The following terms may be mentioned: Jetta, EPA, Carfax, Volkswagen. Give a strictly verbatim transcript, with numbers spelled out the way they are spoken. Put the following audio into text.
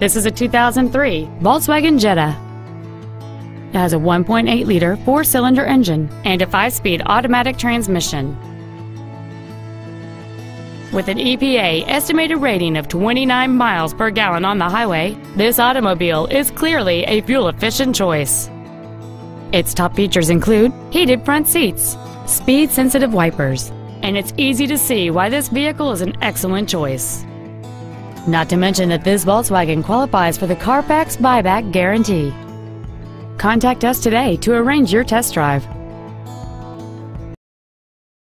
This is a two thousand three Volkswagen Jetta. It has a one point eight liter four-cylinder engine and a five-speed automatic transmission. With an E P A estimated rating of twenty-nine miles per gallon on the highway, this automobile is clearly a fuel-efficient choice. Its top features include heated front seats, speed-sensitive wipers, and it's easy to see why this vehicle is an excellent choice. Not to mention that this Volkswagen qualifies for the Carfax buyback guarantee. Contact us today to arrange your test drive.